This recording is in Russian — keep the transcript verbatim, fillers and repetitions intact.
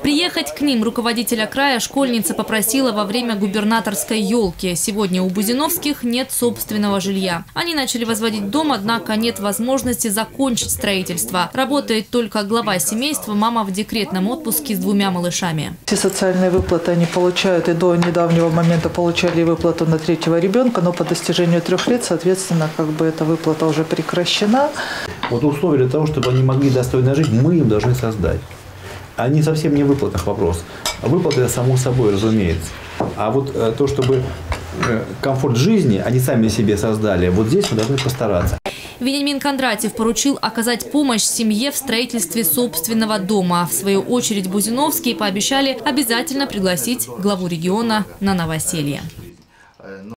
Приехать к ним руководителя края школьница попросила во время губернаторской елки. Сегодня у бузиновских нет собственного жилья. Они начали возводить дом, однако нет возможности закончить строительство. Работает только глава семейства, мама в декретном отпуске с двумя малышами. Все социальные выплаты они получают и до недавнего момента получали выплату на третьего ребенка, но по достижению трех лет, соответственно, как бы эта выплата уже прекращена. Вот условия для того, чтобы они могли достойно жить, мы им должны создать. Они совсем не в выплатах вопрос. Выплаты это само собой, разумеется. А вот то, чтобы комфорт жизни они сами себе создали, вот здесь мы должны постараться. Вениамин Кондратьев поручил оказать помощь семье в строительстве собственного дома. В свою очередь бузиновские пообещали обязательно пригласить главу региона на новоселье.